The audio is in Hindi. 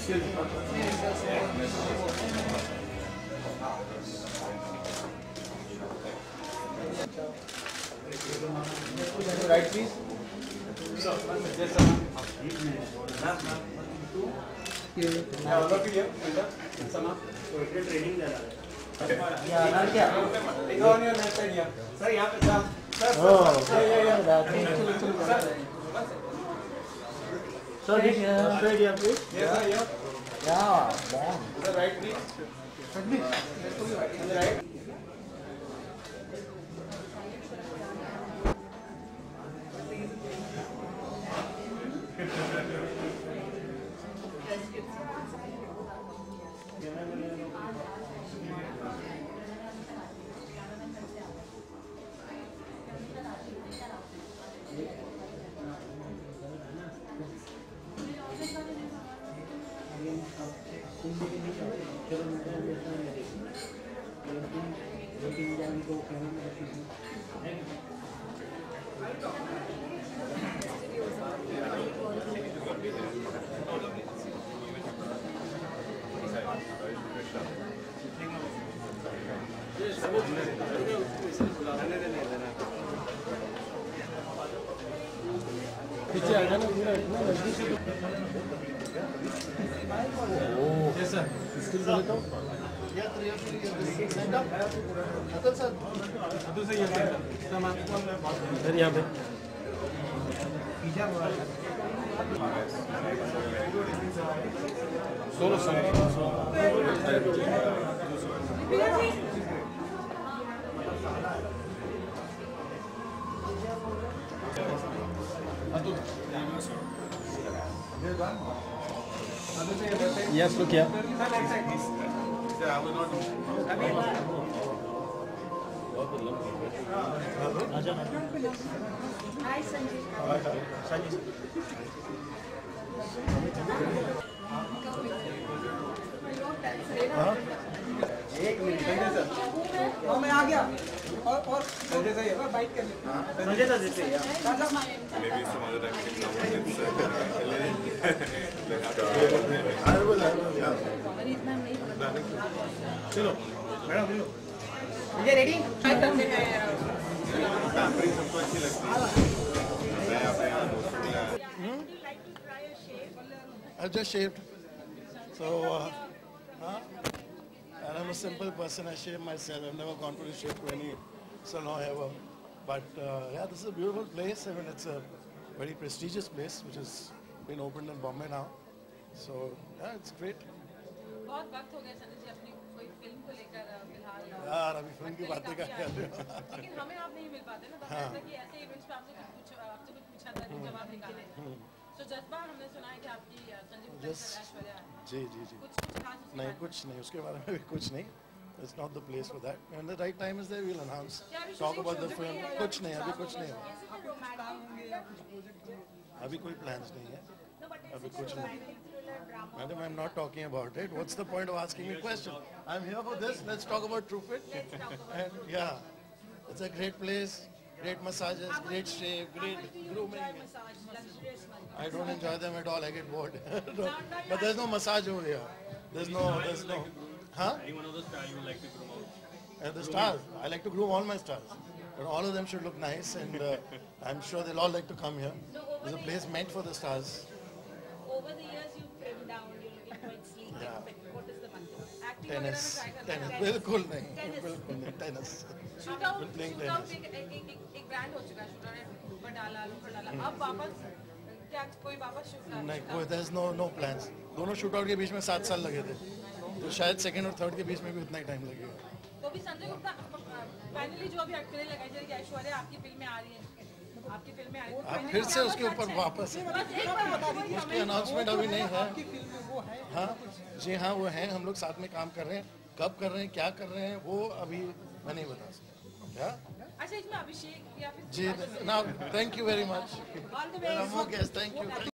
Right, please. So, yes, sir. All of you here, sir. We're training there. Take on your next idea. Sir, यहाँ पे sir. Sir, here, please. Yes, sir, here. Yeah, bomb. Sir, right, please. Right. पीछे आ जाना पूरा इतना जल्दी से। ओह यस सर, स्किल देखो या ट्रियो के लिए सेटअप अतुल सर, अतुल से ये सामान इधर यहां पे पीछे हुआ 1600 yes look here sir I will not hi sanjeev एक मिनट सर और मैं आ गया और संजय सही है बाइक कर ले संजय सर जैसे बेबी से मदद कर चलो मैडम लो ये रेडी टैंपरिंग सबको अच्छी लगती है मैं अपने यहां दोस्तों के लिए I just shaved so and I'm a simple person I shave myself I've never gone for a shave to any salon ever but yeah this is a beautiful place I mean it's a very prestigious place which has been opened in Bombay now so yeah it's great bahut waqt ho gaya sanjeev ji apni koi film ko lekar filhal yaar abhi film ki baatein kar rahe hain lekin hame aap nahi mil pate na to ki aise events pe aapse kuch pucha tha ki jawab nikale तो जज्बा हमने सुना है कि आपकी संजीव ऐश्वर्या जी जी जी कुछ नहीं उसके बारे में भी कुछ नहीं it's not the place for that when the right time is there we will announce talk about the film कुछ नहीं अभी कुछ नहीं अभी कोई प्लान्स नहीं है अभी कुछ नहीं madam I am not talking about it what's the point of asking me question I am here for this let's talk about true fit and या it's a great place Great massages, great shave, great grooming. I don't enjoy them at all. I get bored. no, but there's no massage over here. There's no. Huh? Any one of the stars you would like to groom out? The stars. I like to groom all my stars, but all of them should look nice, and I'm sure they'll all like to come here. It's a place meant for the stars. Over the years, you've trimmed down. You're looking quite sleek and fit. What is the mantra? Acting or tennis. बिल्कुल नहीं. बिल्कुल नहीं. Tennis. Shootout. एक ब्रांड हो चुका है शूटर बटाला अब वापस क्या कोई वापस शूटर नहीं कोई देयर नो प्लान्स दोनों शूटआउट के बीच में 7 साल लगे थे तो शायद सेकंड और थर्ड के बीच में भी उतना ही टाइम लगेगा तो भी संजय गुप्ता फाइनली जो अभी एक्ट करने लगा है कि ऐश्वर्या आपकी फिल्म में आ रही है आपकी फिल्म में आ रही है आप फिर से उसके ऊपर वापस उसकी अनाउंसमेंट अभी नहीं है आपकी फिल्म में वो है हां जी हां वो है हम लोग साथ में काम कर रहे हैं कब कर रहे हैं क्या कर रहे हैं वो अभी मैं नहीं बता सकता Yeah. अच्छा इसमें अभिषेक या फिर जी now thank you very much all the best thank you